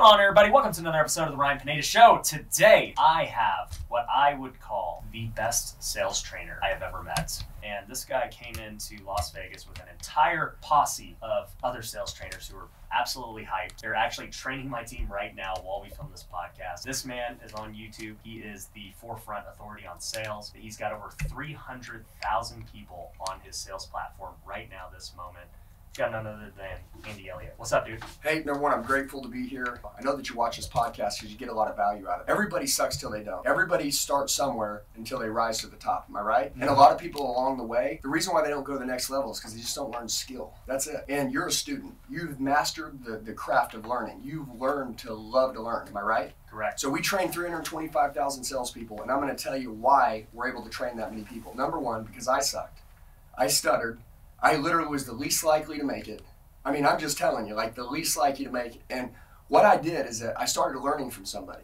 going on, everybody? Welcome to another episode of the Ryan Pineda Show. Today, I have what I would call the best sales trainer I have ever met. And this guy came into Las Vegas with an entire posse of other sales trainers who were absolutely hyped. They're actually training my team right now while we film this podcast. This man is on YouTube. He is the forefront authority on sales. He's got over 300,000 people on his sales platform right now this moment. Got none other than Andy Elliott. What's up, dude? Hey, number one, I'm grateful to be here. I know that you watch this podcast because you get a lot of value out of it. Everybody sucks till they don't. Everybody starts somewhere until they rise to the top. Am I right? Mm-hmm. And a lot of people along the way, the reason why they don't go to the next level is because they just don't learn skill. That's it. And you're a student. You've mastered the craft of learning. You've learned to love to learn. Am I right? Correct. So we train 325,000 salespeople, and I'm going to tell you why we're able to train that many people. Number one, because I sucked. I stuttered. I literally was the least likely to make it. I mean, I'm just telling you, like the least likely to make it. And what I did is that I started learning from somebody.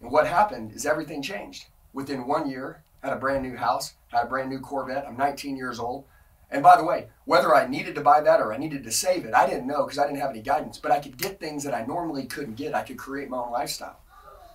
And what happened is everything changed. Within 1 year, had a brand new house, had a brand new Corvette. I'm 19 years old. And by the way, whether I needed to buy that or I needed to save it, I didn't know because I didn't have any guidance. But I could get things that I normally couldn't get. I could create my own lifestyle.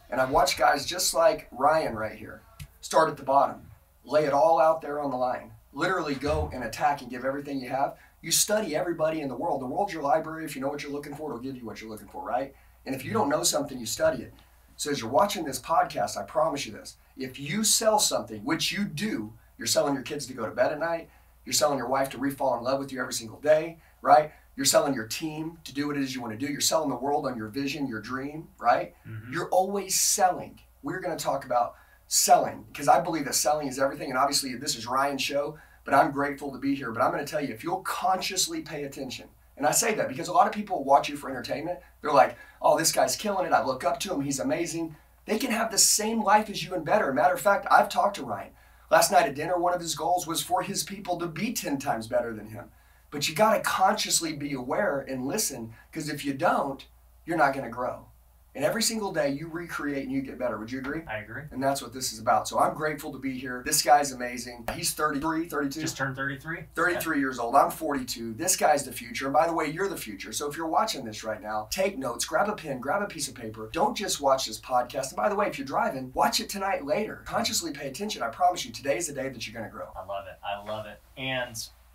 And I've watched guys just like Ryan right here, start at the bottom, lay it all out there on the line. Literally go and attack and give everything you have. You study everybody in the world. The world's your library. If you know what you're looking for, it'll give you what you're looking for, right? And if you don't know something, you study it. So as you're watching this podcast, I promise you this. If you sell something, which you do, you're selling your kids to go to bed at night. You're selling your wife to re-fall in love with you every single day, right? You're selling your team to do what it is you want to do. You're selling the world on your vision, your dream, right? Mm-hmm. You're always selling. We're going to talk about selling, because I believe that selling is everything. And obviously this is Ryan's show, but I'm grateful to be here. But I'm going to tell you, if you'll consciously pay attention, and I say that because a lot of people watch you for entertainment. They're like, oh, this guy's killing it. I look up to him. He's amazing. They can have the same life as you and better. Matter of fact, I've talked to Ryan. Last night at dinner, one of his goals was for his people to be 10 times better than him. But you got to consciously be aware and listen, because if you don't, you're not going to grow. And every single day you recreate and you get better. Would you agree? I agree. And that's what this is about. So I'm grateful to be here. This guy's amazing. He's 32. Just turned 33. 33 years old. I'm 42. This guy's the future. And by the way, you're the future. So if you're watching this right now, take notes, grab a pen, grab a piece of paper. Don't just watch this podcast. And by the way, if you're driving, watch it tonight later. Consciously pay attention. I promise you, today's the day that you're going to grow. I love it. I love it. And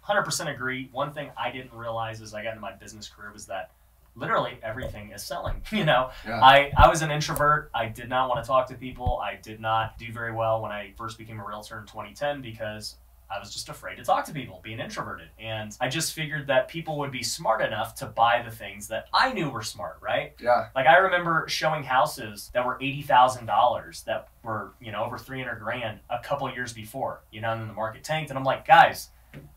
100% agree. One thing I didn't realize as I got into my business career was that literally everything is selling, you know? Yeah. I was an introvert. I did not want to talk to people. I did not do very well when I first became a realtor in 2010 because I was just afraid to talk to people, being introverted. And I just figured that people would be smart enough to buy the things that I knew were smart, right? Yeah. Like I remember showing houses that were $80,000 that were, you know, over 300 grand a couple years before, you know, and then the market tanked. And I'm like, guys,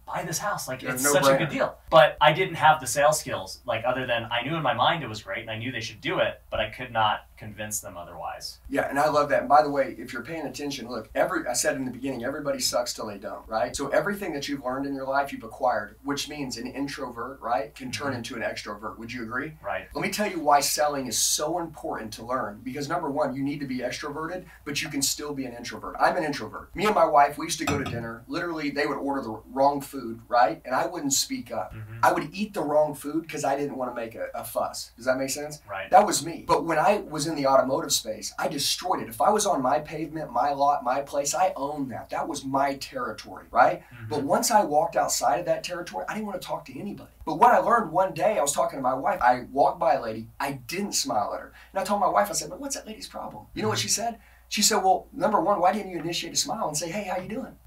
buy this house. Like, it's such a good deal. But I didn't have the sales skills, like other than I knew in my mind it was great and I knew they should do it, but I could not convince them otherwise. Yeah. And I love that. And by the way, if you're paying attention, look, I said in the beginning, everybody sucks till they don't, right? So everything that you've learned in your life, you've acquired, which means an introvert, right, can turn into an extrovert. Would you agree? Right. Let me tell you why selling is so important to learn, because number one, you need to be extroverted, but you can still be an introvert. I'm an introvert. Me and my wife, we used to go to dinner. Literally, they would order the wrong food, right? And I wouldn't speak up. Mm-hmm. I would eat the wrong food because I didn't want to make a fuss. Does that make sense? Right. That was me. But when I was in the automotive space, I destroyed it. If I was on my pavement, my lot, my place, I owned that. That was my territory, right? Mm-hmm. But once I walked outside of that territory, I didn't want to talk to anybody. But what I learned one day, I was talking to my wife. I walked by a lady. I didn't smile at her. And I told my wife, I said, but what's that lady's problem? You know what she said? She said, well, number one, why didn't you initiate a smile and say, hey, how you doing?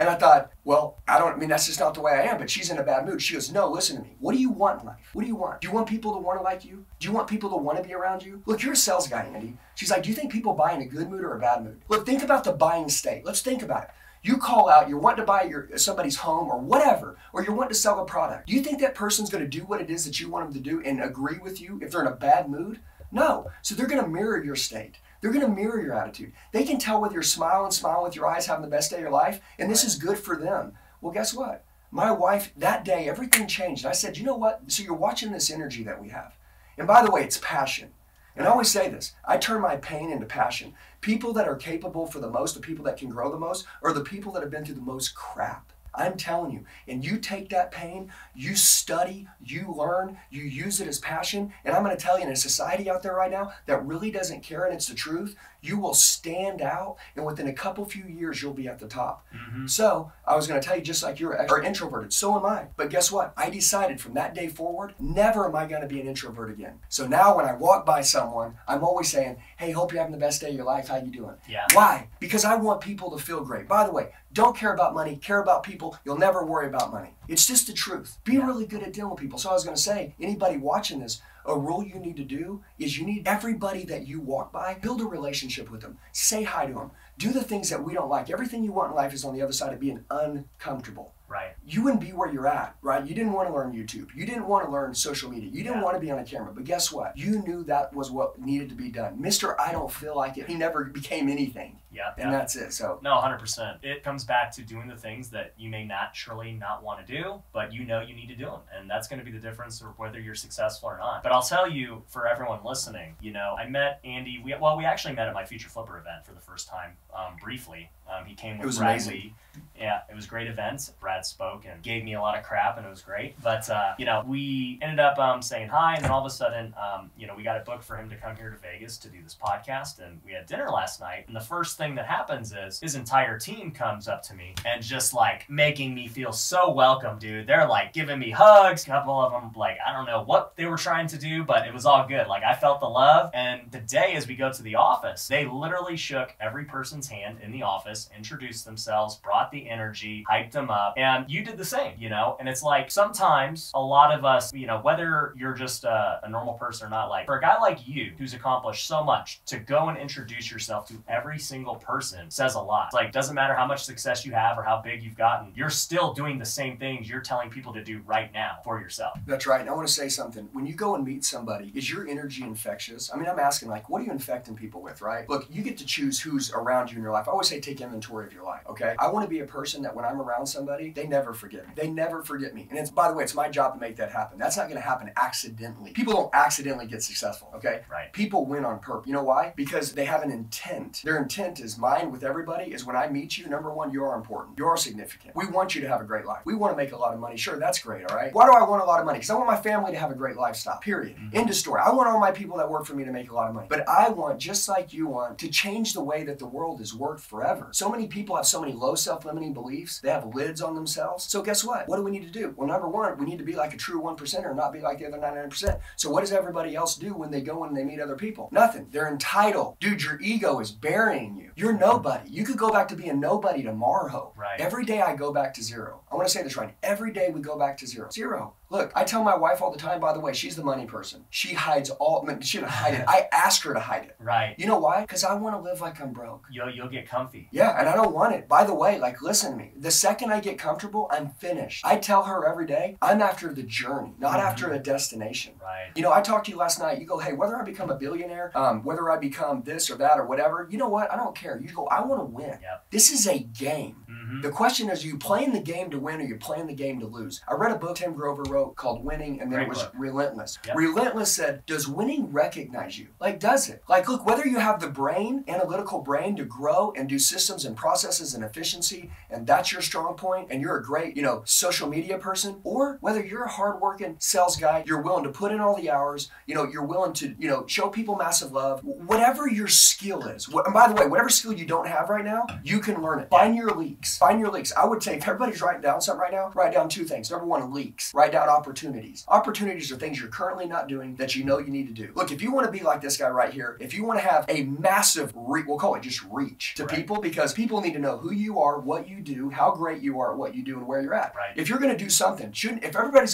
And I thought, well, I mean, that's just not the way I am, but she's in a bad mood. She goes, no, listen to me. What do you want in life? What do you want? Do you want people to want to like you? Do you want people to want to be around you? Look, you're a sales guy, Andy. She's like, do you think people buy in a good mood or a bad mood? Look, think about the buying state. Let's think about it. You call out, you're wanting to buy somebody's home or whatever, or you're wanting to sell a product. Do you think that person's going to do what it is that you want them to do and agree with you if they're in a bad mood? No. So they're going to mirror your state. They're going to mirror your attitude. They can tell whether you're smiling with your eyes, having the best day of your life, and this is good for them. Well, guess what? My wife, that day, everything changed. I said, you know what? So you're watching this energy that we have. And by the way, it's passion. And I always say this, I turn my pain into passion. People that are capable for the most, the people that can grow the most, are the people that have been through the most crap. I'm telling you. And you take that pain, you study, you learn, you use it as passion. And I'm going to tell you, in a society out there right now that really doesn't care, and it's the truth, you will stand out. And within a couple few years, you'll be at the top. Mm-hmm. So I was going to tell you, just like you're introverted, so am I. But guess what? I decided from that day forward, never am I going to be an introvert again. So now when I walk by someone, I'm always saying, hey, hope you're having the best day of your life. How you doing? Yeah. Why? Because I want people to feel great. By the way, don't care about money, care about people. You'll never worry about money. It's just the truth. Be really good at dealing with people. So I was going to say, anybody watching this, a rule you need to do is you need everybody that you walk by, build a relationship with them. Say hi to them. Do the things that we don't like. Everything you want in life is on the other side of being uncomfortable. Right. You wouldn't be where you're at, right? You didn't want to learn YouTube. You didn't want to learn social media. You didn't want to be on a camera. But guess what? You knew that was what needed to be done. Mr. I don't feel like it. He never became anything. Yeah. And that's it. So no, 100%. It comes back to doing the things that you may naturally not want to do, but you know you need to do them. And that's going to be the difference of whether you're successful or not. But I'll tell you, for everyone listening, you know, I met Andy. We actually met at my Future Flipper event for the first time, briefly. He came with Bradley. Yeah, it was a great event. Brad spoke and gave me a lot of crap, and it was great. But, you know, we ended up saying hi, and then all of a sudden, you know, we got a book for him to come here to Vegas to do this podcast, and we had dinner last night. And the first thing that happens is his entire team comes up to me and just, like, making me feel so welcome, dude. They're, like, giving me hugs. A couple of them, like, I don't know what they were trying to do, but it was all good. Like, I felt the love. And today, as we go to the office, they literally shook every person's hand in the office, introduced themselves, brought the energy, hyped them up, and you did the same, you know? And it's like, sometimes a lot of us, you know, whether you're just a normal person or not, like for a guy like you, who's accomplished so much, to go and introduce yourself to every single person says a lot. It's like, doesn't matter how much success you have or how big you've gotten, you're still doing the same things you're telling people to do right now for yourself. That's right. And I want to say something. When you go and meet somebody, is your energy infectious? I mean, I'm asking, like, what are you infecting people with, right? Look, you get to choose who's around you in your life. I always say, take inventory of your life, okay? I want to be a person that when I'm around somebody, they never forget me. They never forget me. And it's, by the way, it's my job to make that happen. That's not going to happen accidentally. People don't accidentally get successful, okay? Right. People win on purpose. You know why? Because they have an intent. Their intent is mine with everybody is when I meet you, number one, you are important. You are significant. We want you to have a great life. We want to make a lot of money. Sure, that's great, all right? Why do I want a lot of money? Because I want my family to have a great lifestyle, period. Mm-hmm. End of story. I want all my people that work for me to make a lot of money. But I want, just like you want, to change the way that the world is worked forever. So many people have so many low self-limiting beliefs. They have lids on themselves. So guess what? What do we need to do? Well, number one, we need to be like a true 1%er, not be like the other 99%. So what does everybody else do when they go and they meet other people? Nothing. They're entitled. Dude, your ego is burying you. You're nobody. You could go back to being nobody tomorrow. Right. Every day I go back to zero. I want to say this right. Every day we go back to zero. Zero. Look, I tell my wife all the time, by the way, she's the money person. She hides all, she doesn't hide it. I ask her to hide it. Right. You know why? Because I want to live like I'm broke. You'll get comfy. Yeah, and I don't want it. By the way, like, listen to me. The second I get comfortable, I'm finished. I tell her every day, I'm after the journey, not after a destination. Right. You know, I talked to you last night. You go, hey, whether I become a billionaire, whether I become this or that or whatever, you know what? I don't care. You go, I want to win. Yep. This is a game. Mm-hmm. The question is, are you playing the game to win or are you playing the game to lose? I read a book Tim Grover wrote called Winning, and then it was Relentless. Yep. Relentless said, does winning recognize you? Like, does it? Like, look, whether you have the brain, analytical brain, to grow and do systems and processes and efficiency, and that's your strong point, and you're a great, you know, social media person, or whether you're a hardworking sales guy, you're willing to put in all the hours, you know, you're willing to, you know, show people massive love, whatever your skill is. And by the way, whatever skill you don't have right now, you can learn it. Find your leaks. Find your leaks. I would say, if everybody's writing down something right now, write down two things. Number one, leaks. Write down opportunities. Opportunities are things you're currently not doing that you know you need to do. Look, if you want to be like this guy right here, if you want to have a massive reach, we'll call it just reach to people, because people need to know who you are, what you do, how great you are at what you do, and where you're at. Right. If you're going to do something, everybody at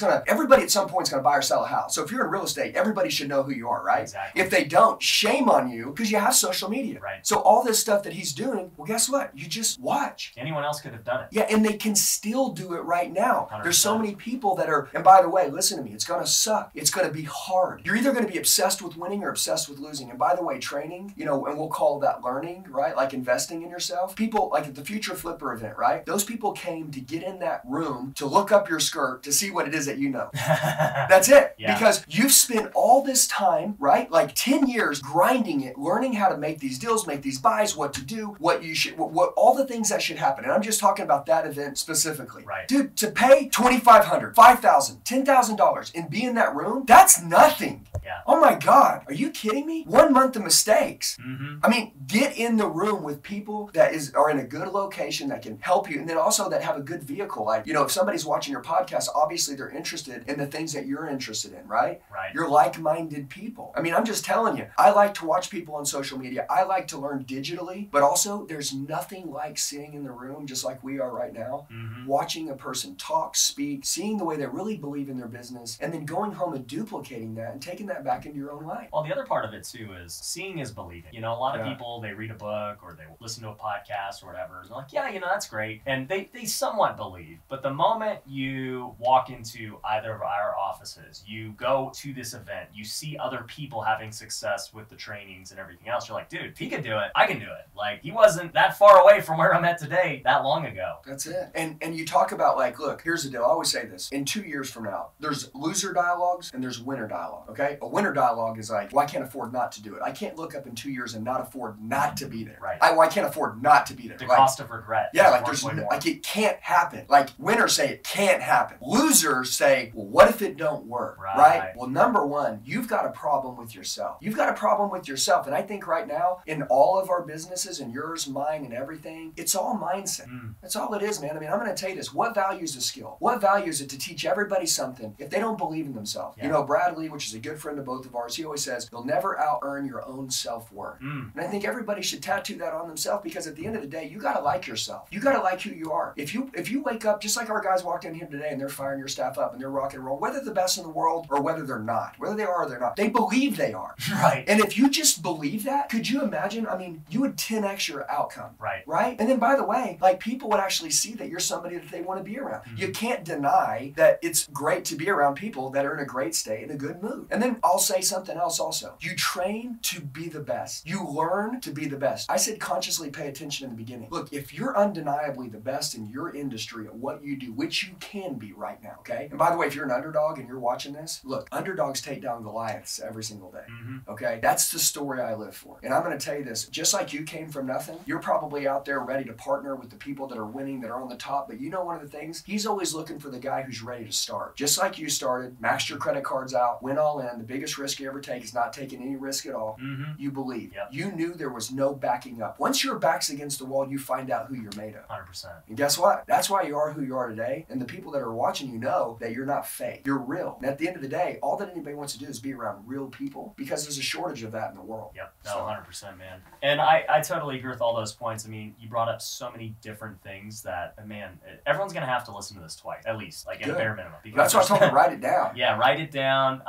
some point is going to buy or sell a house. So if you're in real estate, everybody should know who you are, right? Exactly. If they don't, shame on you because you have social media. Right. So all this stuff that he's doing, well, guess what? You just watch. Anyone else could have done it. Yeah, and they can still do it right now. 100%. There's so many people that are, and by the way, listen to me, it's going to suck. It's going to be hard. You're either going to be obsessed with winning or obsessed with losing. And by the way, training, you know, and we'll call that learning, right? Like investing in yourself. People like at the Future Flipper event, right? Those people came to get in that room, to look up your skirt, to see what it is that you know. That's it. Yeah. Because you've spent all this time, right? Like 10 years grinding it, learning how to make these deals, make these buys, what to do, what you should, what all the things that should happen. And I'm just talking about that event specifically. Right. Dude, to pay $2,500, $5,000, $10,000 and be in that room, that's nothing. Yeah. Oh my God, are you kidding me? 1 month of mistakes. Mm-hmm. I mean, get in the room with people that are in a good location that can help you, and then also that have a good vehicle. Like, you know, if somebody's watching your podcast, obviously they're interested in the things that you're interested in, right? Right. You're like-minded people. I mean, I'm just telling you, I like to watch people on social media. I like to learn digitally, but also there's nothing like sitting in the room just like we are right now, mm-hmm. watching a person talk, speak, seeing the way they really believe in their business, and then going home and duplicating that and taking that back into your own life. Well, the other part of it too is seeing is believing. You know, a lot of people, they read a book or they listen to a podcast or whatever, and they're like, yeah, you know, that's great. And they somewhat believe, but the moment you walk into either of our offices, you go to this event, you see other people having success with the trainings and everything else, you're like, dude, if he can do it, I can do it. Like, he wasn't that far away from where I'm at today that long ago. That's it. And you talk about, like, look, here's the deal. I always say this. In 2 years from now, there's loser dialogues and there's winner dialogue, okay? A winner dialogue is like, well, I can't afford not to do it. I can't look up in 2 years and not afford not to be there. Right. I can't afford not to be there. The cost of regret. Yeah, like, there's no, like, it can't happen. Like, winners say it can't happen. Losers say, well, what if it don't work, right? Well, number 1, you've got a problem with yourself. You've got a problem with yourself. And I think right now in all of our businesses, and yours, mine, and everything, it's all mindset. Mm. That's all it is, man. I mean, I'm going to tell you this. What value is a skill? What value is it to teach everybody something if they don't believe in themselves? Yeah. You know, Bradley, which is a good friend of both of ours, he always says, you'll never out-earn your own self-worth. Mm. And I think everybody should tattoo that on themselves, because at the end of the day, you got to like yourself. You got to like who you are. If you wake up, just like our guys walked in here today and they're firing your staff up and they're rock and roll, whether the best in the world or whether they're not, whether they are or they're not, they believe they are. Right. And if you just believe that, could you imagine? I mean, you would 10x your outcome. Right. Right. And then, by the way, like, people would actually see that you're somebody that they want to be around. Mm-hmm. You can't deny that it's great to be around people that are in a great state and a good mood. And then I'll say something else also. You train to be the best. You learn to be the best. I said consciously pay attention in the beginning. Look, if you're undeniably the best in your industry at what you do, which you can be right now, okay? And by the way, if you're an underdog and you're watching this, look, underdogs take down Goliaths every single day, mm-hmm. okay? That's the story I live for. And I'm going to tell you this, just like you came from nothing, you're probably out there ready to partner with the people that are winning, that are on the top. But you know, one of the things, he's always looking for the guy who's ready to start. Just like you started, maxed your credit cards out, went all in. The biggest risk you ever take is not taking any risk at all. Mm-hmm. You believe. Yep. You knew there was no backing up. Once your back's against the wall, you find out who you're made of. 100%. And guess what? That's why you are who you are today. And the people that are watching you know that you're not fake. You're real. And at the end of the day, all that anybody wants to do is be around real people, because there's a shortage of that in the world. Yep. No, so. 100%, man. And I totally agree with all those points. I mean, you brought up so many different things that, man, everyone's going to have to listen to this twice, at least, like, at a bare minimum. That's why I told them, write it down. Yeah, write it down.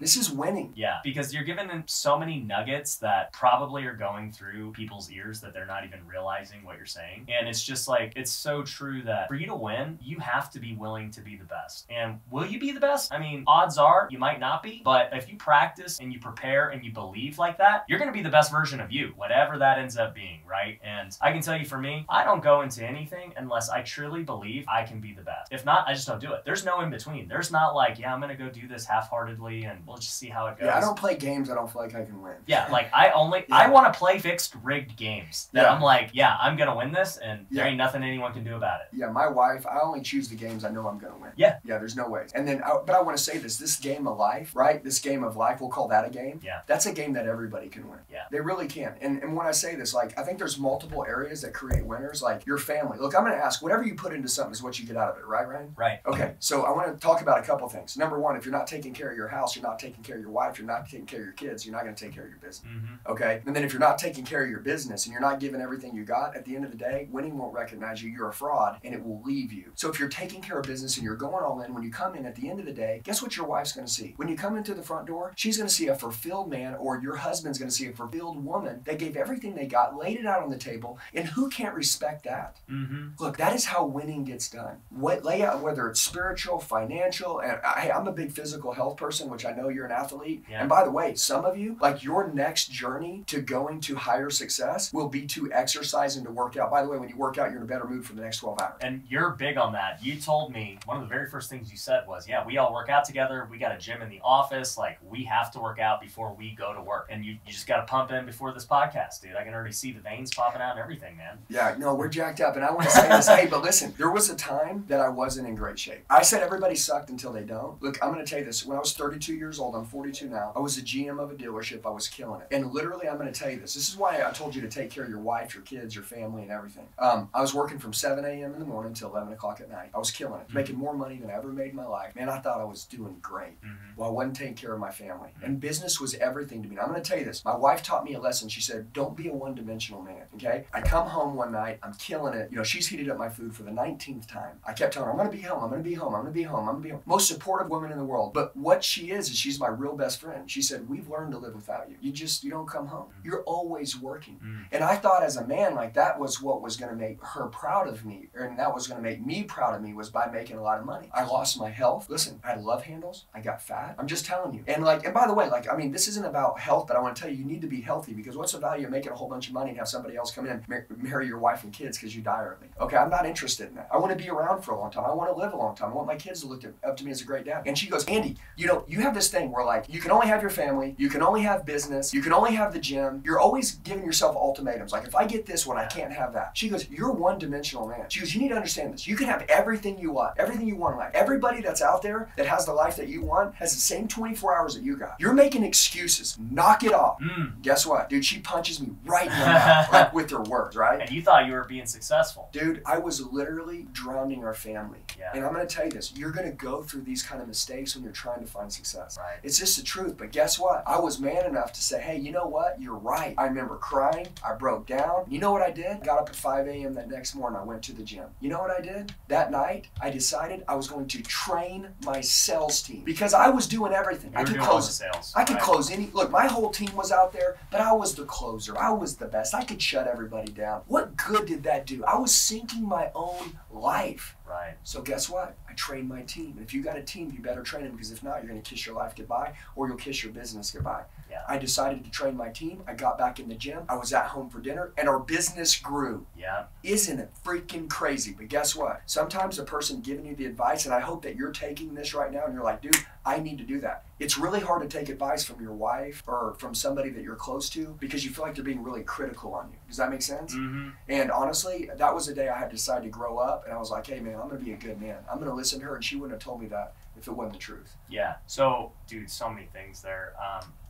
This is winning. Yeah, because you're giving them so many nuggets that probably are going through people's ears that they're not even realizing what you're saying. And it's just like, it's so true that for you to win, you have to be willing to be the best. And will you be the best? I mean, odds are you might not be, but if you practice and you prepare and you believe like that, you're going to be the best version of you, whatever that ends up being, right? And I can tell you, for me, I don't go into anything unless I truly believe I can be the best. If not, I just don't do it. There's no in between. There's not like, yeah, I'm going to go do this half-heartedly and we'll just see how it goes. Yeah, I don't play games I don't feel like I can win. Yeah, like, I want to play fixed rigged games that I'm like, yeah, I'm going to win this, and there ain't nothing anyone can do about it. Yeah, my wife, I only choose the games I know I'm going to win. Yeah. Yeah, there's no way. And then, but I want to say this game of life, right? This game of life, we'll call that a game. Yeah. That's a game that everybody can win. Yeah. They really can. And when I say this, like, I think there's multiple areas that create winners, like your family. Look, I'm going to ask, whatever you put into something is what you get out of it, right, Ryan? Right. Okay. So I want to talk about a couple things. Number 1, if you're not taking care of your house, you're not taking care of your wife, you're not taking care of your kids, you're not going to take care of your business. Mm-hmm. Okay. And then if you're not taking care of your business and you're not giving everything you got, at the end of the day, winning won't recognize you. You're a fraud, and it will leave you. So if you're taking care of business and you're going all in, when you come in at the end of the day, guess what your wife's going to see? When you come into the front door, she's going to see a fulfilled man, or your husband's going to see a fulfilled woman that gave everything they got, laid it out on the table, and who can't respect that? Mm-hmm. Look, that is how winning gets done. What layout, whether it's spiritual, financial, and I'm a big physical health person, which I know you're an athlete. to leave. Yeah. And by the way, some of you, like your next journey to going to higher success will be to exercise and to work out. By the way, when you work out, you're in a better mood for the next 12 hours. And you're big on that. You told me one of the very first things you said was, yeah, we all work out together. We got a gym in the office. Like we have to work out before we go to work. And you just got to pump in before this podcast, dude. I can already see the veins popping out and everything, man. Yeah, no, we're jacked up. And I want to say this, hey, but listen, there was a time that I wasn't in great shape. I said everybody sucked until they don't. Look, I'm going to tell you this. When I was 32 years old, I'm 42 now, I was a GM of a dealership. I was killing it. And literally, I'm going to tell you this. This is why I told you to take care of your wife, your kids, your family, and everything. I was working from 7 a.m. in the morning till 11 o'clock at night. I was killing it, making more money than I ever made in my life. Man, I thought I was doing great. Well, I wasn't taking care of my family. And business was everything to me. And I'm going to tell you this. My wife taught me a lesson. She said, don't be a one-dimensional man, okay? I come home one night. I'm killing it. You know, she's heated up my food for the 19th time. I kept telling her, I'm going to be home. I'm going to be home. I'm going to be home. I'm going to be home. Most supportive woman in the world. But what she is she's my real best friend. She said, we've learned to live without you. You don't come home. You're always working. And I thought as a man, like that was what was going to make her proud of me. And that was going to make me proud of me was by making a lot of money. I lost my health. Listen, I had love handles. I got fat. I'm just telling you. And like, and by the way, like, I mean, this isn't about health, but I want to tell you, you need to be healthy because what's the value of making a whole bunch of money and have somebody else come in and marry your wife and kids because you die early? Okay, I'm not interested in that. I want to be around for a long time. I want to live a long time. I want my kids to look up to me as a great dad. And she goes, Andy, you know, you have this thing where like, you can only have your family, you can only have business, you can only have the gym. You're always giving yourself ultimatums. Like if I get this one, I can't have that. She goes, you're one-dimensional man. She goes, you need to understand this. You can have everything you want in life. Everybody that's out there that has the life that you want has the same 24 hours that you got. You're making excuses. Knock it off. Guess what? Dude, she punches me right in the mouth like with her words, right? And you thought you were being successful. Dude, I was literally drowning our family. Yeah. And I'm going to tell you this. You're going to go through these kind of mistakes when you're trying to find success. Right. It's just the truth. But guess what? I was man enough to say, hey, you know what? You're right. I remember crying. I broke down. You know what I did? Got up at 5 a.m. that next morning. I went to the gym. You know what I did? That night, I decided I was going to train my sales team because I was doing everything. I could close sales. I could close any. Look, my whole team was out there, but I was the closer. I was the best. I could shut everybody down. What good did that do? I was sinking my own life. Right. So guess what? I trained my team. And if you got a team, you better train them because if not, you're going to kiss your life goodbye or you'll kiss your business goodbye. Yeah. I decided to train my team. I got back in the gym. I was at home for dinner and our business grew. Yeah. Isn't it freaking crazy? But guess what? Sometimes the person giving you the advice, and I hope that you're taking this right now and you're like, dude, I need to do that. It's really hard to take advice from your wife or from somebody that you're close to because you feel like they're being really critical on you. Does that make sense? And honestly, that was the day I had decided to grow up and I was like, hey man, I'm going to be a good man. I'm going to listen to her and she wouldn't have told me that if it wasn't the truth. Yeah. So dude, so many things there.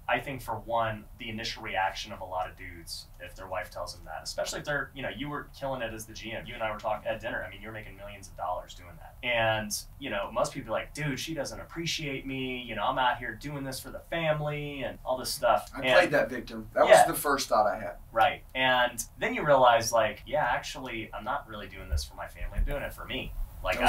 I think for one, the initial reaction of a lot of dudes, if their wife tells them that, especially if they're, you know, you were killing it as the GM. You and I were talking at dinner. I mean, you're making millions of dollars doing that. And, you know, most people are like, dude, she doesn't appreciate me. You know, I'm out here doing this for the family and all this stuff. I played that victim. That was the first thought I had. Right. And then you realize like, yeah, actually, I'm not really doing this for my family. I'm doing it for me. Like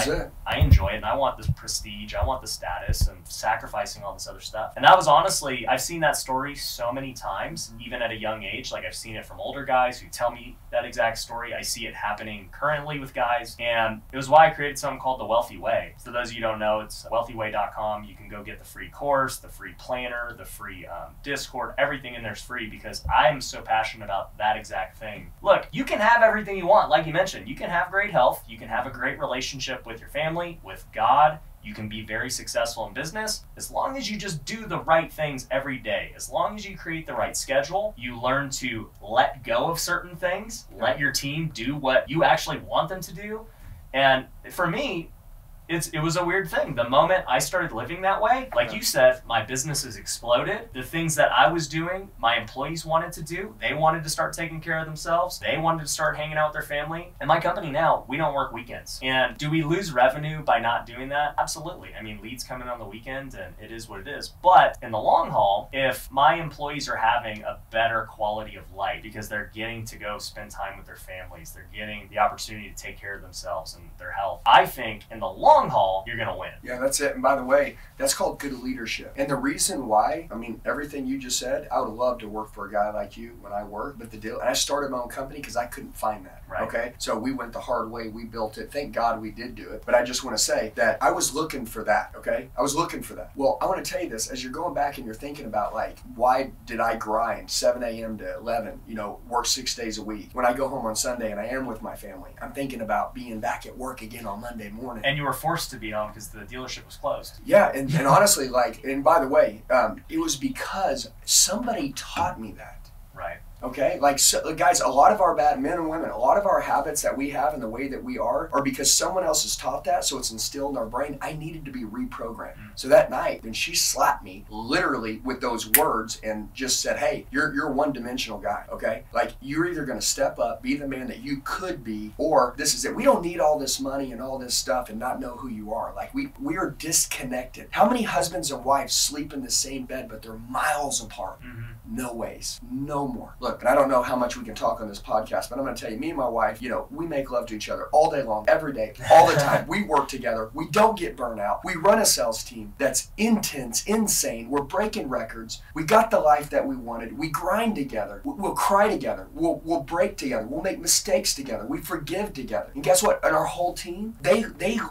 I enjoy it and I want this prestige, I want the status and sacrificing all this other stuff. And that was honestly, I've seen that story so many times, even at a young age. Like I've seen it from older guys who tell me that exact story. I see it happening currently with guys. And it was why I created something called The Wealthy Way. For those of you who don't know, it's wealthiway.com. You can go get the free course, the free planner, the free Discord, everything in there's free because I'm so passionate about that exact thing. Look, you can have everything you want. Like you mentioned, you can have great health. You can have a great relationship with your family, with God. You can be very successful in business as long as you just do the right things every day. As long as you create the right schedule, you learn to let go of certain things, let your team do what you actually want them to do. And for me, it was a weird thing. The moment I started living that way, like you said, my businesses exploded. The things that I was doing, my employees wanted to do. They wanted to start taking care of themselves. They wanted to start hanging out with their family. And my company now, we don't work weekends. And do we lose revenue by not doing that? Absolutely. I mean, leads come in on the weekend and it is what it is. But in the long haul, if my employees are having a better quality of life because they're getting to go spend time with their families, they're getting the opportunity to take care of themselves and their health, I think in the long long haul, you're gonna win. Yeah, that's it. And by the way, that's called good leadership. And the reason why, I mean, everything you just said, I would love to work for a guy like you when I work, but the deal, and I started my own company because I couldn't find that. Right. Okay. So we went the hard way. We built it. Thank God we did do it. But I just want to say that I was looking for that. Okay. I was looking for that. Well, I want to tell you this, as you're going back and you're thinking about like, why did I grind 7 a.m. to 11, you know, work 6 days a week? When I go home on Sunday and I am with my family, I'm thinking about being back at work again on Monday morning. And you were forced to be home because the dealership was closed. Yeah. And honestly, like, and by the way, it was because somebody taught me that. Right. Okay, like, so, guys, a lot of our bad men and women, a lot of our habits that we have and the way that we are because someone else has taught that, so it's instilled in our brain. I needed to be reprogrammed. So that night, when she slapped me, literally with those words, and just said, hey, you're a one-dimensional guy, okay? Like, you're either gonna step up, be the man that you could be, or this is it. We don't need all this money and all this stuff and not know who you are. Like, we are disconnected. How many husbands and wives sleep in the same bed, but they're miles apart? No ways, no more. Look, and I don't know how much we can talk on this podcast, but I'm going to tell you, me and my wife, you know, we make love to each other all day long, every day, all the time. We work together. We don't get burnt out. We run a sales team that's intense, insane. We're breaking records. We got the life that we wanted. We grind together. We'll cry together. We'll break together. We'll make mistakes together. We forgive together. And guess what? And our whole team, they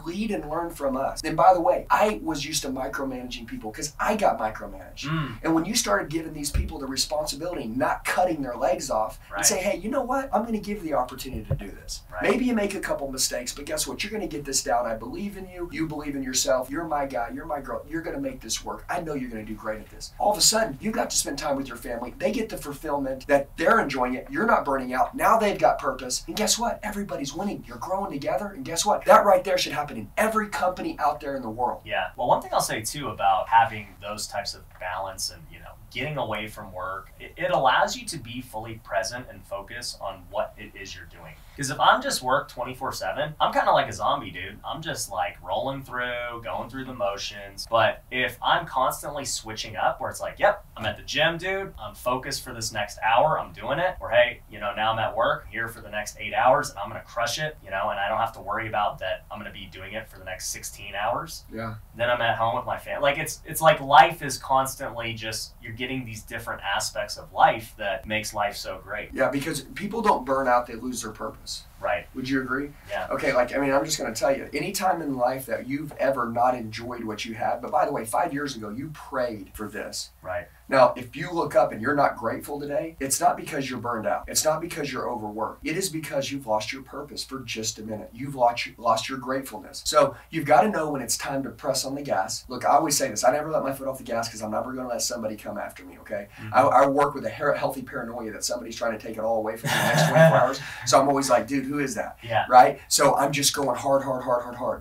lead and learn from us. And by the way, I was used to micromanaging people because I got micromanaged. And when you started giving these people the responsibility, not cutting their legs off, right, and say, hey, you know what? I'm going to give you the opportunity to do this. Right. Maybe you make a couple mistakes, but guess what? You're going to get this down. I believe in you. You believe in yourself. You're my guy. You're my girl. You're going to make this work. I know you're going to do great at this. All of a sudden, you got to spend time with your family. They get the fulfillment that they're enjoying it. You're not burning out. Now they've got purpose. And guess what? Everybody's winning. You're growing together. And guess what? That right there should happen in every company out there in the world. Yeah. Well, one thing I'll say too about having those types of balance and, you know, getting away from work, it allows you to be fully present and focus on what it is you're doing. Because if I'm just work 24/7, I'm kind of like a zombie, dude. I'm just like rolling through, going through the motions. But if I'm constantly switching up where it's like, yep, I'm at the gym, dude. I'm focused for this next hour. I'm doing it. Or hey, you know, now I'm at work here for the next 8 hours and I'm going to crush it, you know, and I don't have to worry about that I'm going to be doing it for the next 16 hours. Yeah. Then I'm at home with my family. Like it's like life is constantly just, you're getting these different aspects of life that makes life so great. Yeah, because people don't burn out, they lose their purpose. Right. Would you agree? Yeah. Okay, like, I mean, I'm just going to tell you, any time in life that you've ever not enjoyed what you had, but by the way, 5 years ago, you prayed for this. Right. Now, if you look up and you're not grateful today, it's not because you're burned out. It's not because you're overworked. It is because you've lost your purpose for just a minute. You've lost your gratefulness. So you've got to know when it's time to press on the gas. Look, I always say this. I never let my foot off the gas because I'm never going to let somebody come after me, okay? I work with a healthy paranoia that somebody's trying to take it all away from me in the next 24 hours. So I'm always like, dude, who is that? Yeah. Right? So I'm just going hard.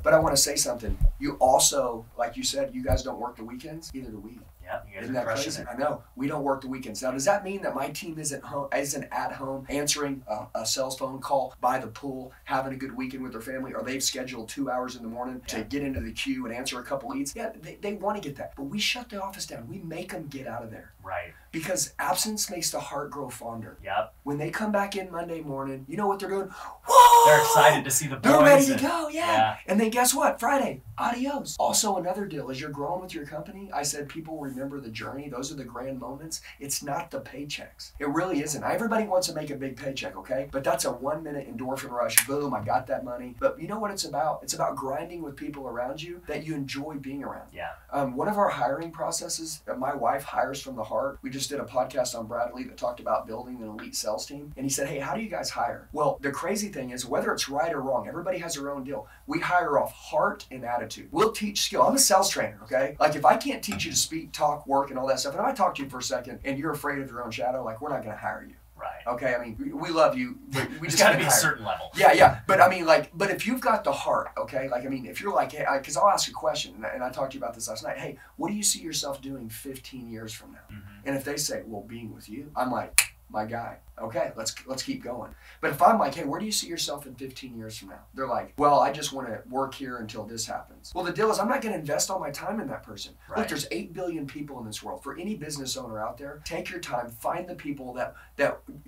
But I want to say something. You also, like you said, you guys don't work the weekends, either do we. Yep, you guys isn't that crazy? I know. We don't work the weekends. Now, does that mean that my team isn't at home answering a sales phone call by the pool, having a good weekend with their family, or they've scheduled 2 hours in the morning to get into the queue and answer a couple leads? Yeah, they want to get that. But we shut the office down. We make them get out of there. Right. Because absence makes the heart grow fonder. Yep. When they come back in Monday morning, you know what they're doing? Whoa! They're excited to see the boys. They're ready to go, yeah. And then guess what? Friday, adios. Also, another deal is you're growing with your company. I said people remember the journey. Those are the grand moments. It's not the paychecks. It really isn't. Everybody wants to make a big paycheck, okay? But that's a 1 minute endorphin rush. Boom, I got that money. But you know what it's about? It's about grinding with people around you that you enjoy being around. Yeah. One of our hiring processes, my wife hires from the heart. We just did a podcast on Bradley that talked about building an elite sales team. And he said, hey, how do you guys hire? Well, the crazy thing is, whether it's right or wrong, everybody has their own deal. We hire off heart and attitude. We'll teach skill. I'm a sales trainer, okay? Like if I can't teach you to speak, talk, work, and all that stuff, and if I talk to you for a second and you're afraid of your own shadow, like we're not going to hire you. Right. Okay, I mean, we love you, but we just got to be a certain level. Yeah, yeah. But I mean, like, but if you've got the heart, okay, like, I mean, if you're like, hey, because I'll ask you a question, and I talked to you about this last night, hey, what do you see yourself doing 15 years from now? And if they say, well, being with you, I'm like, my guy. Okay, let's keep going. But if I'm like, hey, where do you see yourself in 15 years from now? They're like, well, I just want to work here until this happens. Well, the deal is I'm not going to invest all my time in that person. Right. Look, there's 8 billion people in this world. For any business owner out there, take your time, find the people that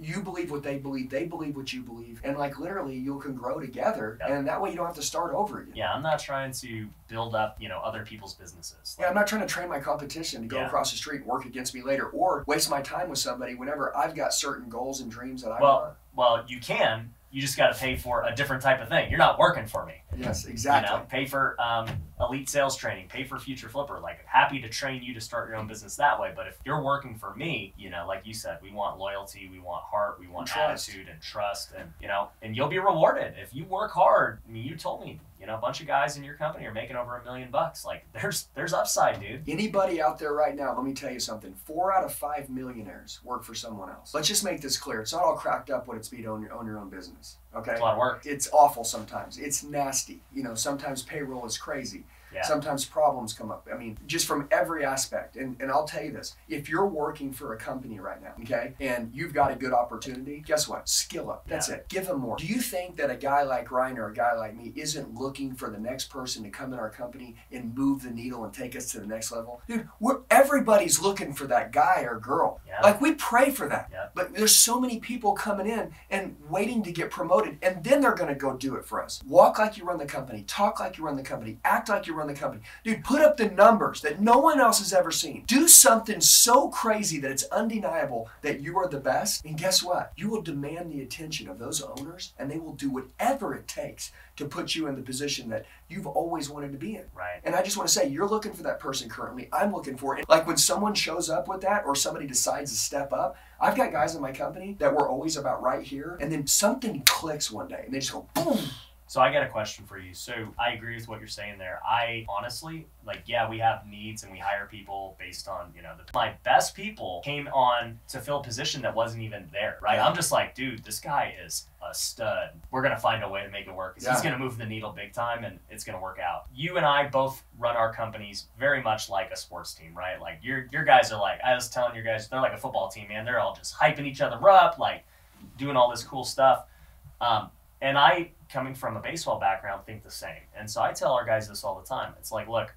you believe what they believe what you believe, and like literally you can grow together. Yep. And that way you don't have to start over again. Yeah, I'm not trying to build up, you know, other people's businesses. Like, yeah, I'm not trying to train my competition to go across the street and work against me later or waste my time with somebody whenever I've got certain goals and dreams that I want. Well, you can. You just got to pay for a different type of thing. You're not working for me. Yes, exactly. You know, pay for elite sales training, pay for Future Flipper. Like, I'm happy to train you to start your own business that way. But if you're working for me, you know, like you said, we want loyalty, we want heart, we want attitude and trust. And, you know, and you'll be rewarded if you work hard. I mean, you told me, you know, a bunch of guys in your company are making over $1 million. Like, there's upside, dude. Anybody out there right now, let me tell you something. 4 out of 5 millionaires work for someone else. Let's just make this clear. It's not all cracked up what it's be to own your own business. Okay. It's a lot of work. It's awful sometimes. It's nasty. You know, sometimes payroll is crazy. Yeah. Sometimes problems come up. I mean, just from every aspect. And I'll tell you this, if you're working for a company right now, okay, and you've got a good opportunity, guess what? Skill up. That's it. Give them more. Do you think that a guy like Ryan or a guy like me isn't looking for the next person to come in our company and move the needle and take us to the next level? Dude, everybody's looking for that guy or girl. Yeah. Like, we pray for that. Yeah. But there's so many people coming in and waiting to get promoted, and then they're going to go do it for us. Walk like you run the company. Talk like you run the company. Act like you run the company. Dude, put up the numbers that no one else has ever seen. Do something so crazy that it's undeniable that you are the best. And guess what? You will demand the attention of those owners, and they will do whatever it takes to put you in the position that you've always wanted to be in. Right. And I just want to say, you're looking for that person currently. I'm looking for it. Like, when someone shows up with that, or somebody decides to step up, I've got guys in my company that were always about right here, and then something clicks one day, and they just go boom. So I got a question for you. So I agree with what you're saying there. I honestly, like, yeah, we have needs and we hire people based on, you know, my best people came on to fill a position that wasn't even there, right? Yeah. I'm just like, dude, this guy is a stud. We're going to find a way to make it work. He's going to move the needle big time, and it's going to work out. You and I both run our companies very much like a sports team, right? Like, your guys are like, I was telling your guys, they're like a football team, man. They're all just hyping each other up, like doing all this cool stuff. And I, coming from a baseball background, think the same. And so I tell our guys this all the time. It's like, look,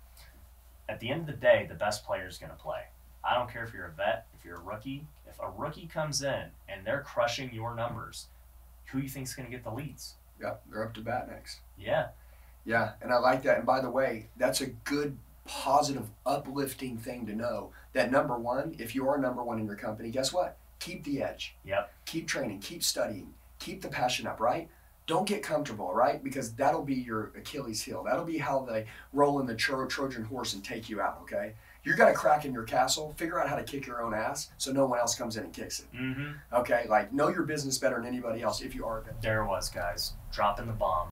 at the end of the day, the best player is going to play. I don't care if you're a vet, if you're a rookie. If a rookie comes in and they're crushing your numbers, who do you think is going to get the leads? Yeah, they're up to bat next. Yeah. Yeah, and I like that. And by the way, that's a good, positive, uplifting thing to know that, number one, if you are number one in your company, guess what? Keep the edge. Yep. Keep training. Keep studying. Keep the passion up, right? Don't get comfortable, right? Because that'll be your Achilles heel. That'll be how they roll in the Trojan horse and take you out, okay? You got a crack in your castle, figure out how to kick your own ass so no one else comes in and kicks it. Mm-hmm. Okay, like, know your business better than anybody else if you are a business. There was, guys, dropping the bomb.